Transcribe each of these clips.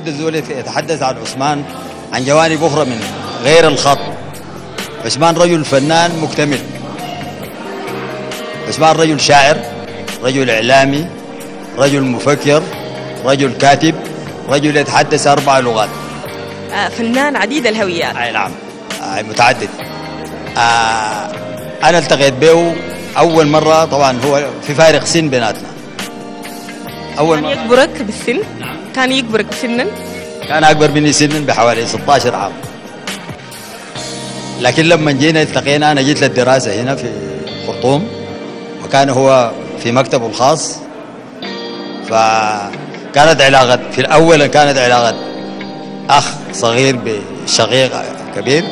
بده الزول يتحدث عن عثمان عن جوانب اخرى من غير الخط. عثمان رجل فنان مكتمل، عثمان رجل شاعر، رجل اعلامي، رجل مفكر، رجل كاتب، رجل يتحدث 4 لغات، فنان عديد الهويات. اي نعم، متعدد. انا التقيت به اول مره، طبعا هو في فارق سن بيناتنا. اول كان يكبرك بالسن؟ نعم. كان يكبرك سنا؟ كان اكبر مني سنا بحوالي 16 عام. لكن لما جينا التقينا، انا جيت للدراسه هنا في الخرطوم وكان هو في مكتبه الخاص، فكانت علاقة في الاول كانت علاقة اخ صغير بشقيق كبير،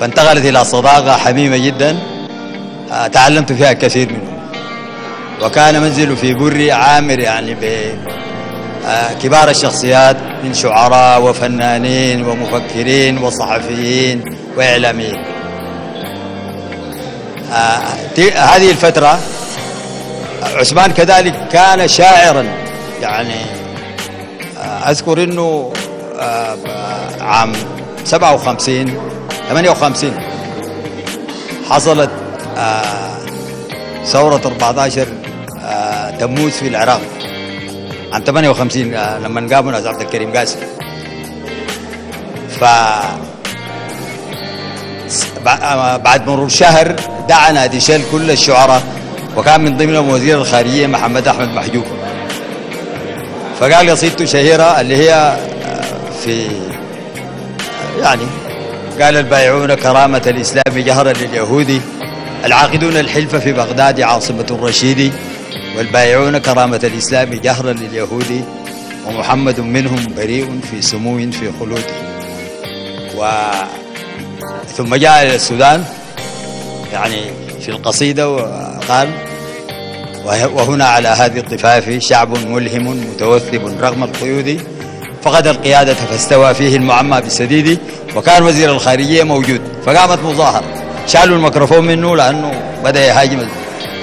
فانتقلت الى صداقة حميمة جدا تعلمت فيها الكثير منه. وكان منزله في بري عامر، يعني كبار الشخصيات من شعراء وفنانين ومفكرين وصحفيين واعلاميين. هذه الفترة عثمان كذلك كان شاعرا، يعني اذكر انه عام 57 58 حصلت ثورة 14 تموز في العراق عام 58، لما قاموا ناس عبد الكريم قاسم. ف بعد مرور شهر دعا نادي شال كل الشعراء، وكان من ضمنهم وزير الخارجية محمد احمد محجوب، فقال قصيدته شهيرة اللي هي في يعني قال: البايعون كرامة الإسلام جهرا لليهود، العاقدون الحلف في بغداد عاصمة الرشيد، والبايعون كرامة الإسلام جهرا لليهود، ومحمد منهم بريء في سمو في خلود. ثم جاء إلى السودان، يعني في القصيدة وقال: وهنا على هذه الضفاف شعب ملهم متوثب رغم القيود، فقد القيادة فاستوى فيه المعمى بالسديد. وكان وزير الخارجية موجود، فقامت مظاهرة، شالوا الميكروفون منه لأنه بدأ يهاجم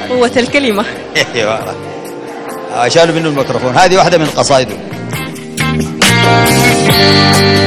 قوة الكلمة. شالوا منه الميكروفون. هذه واحدة من قصائده.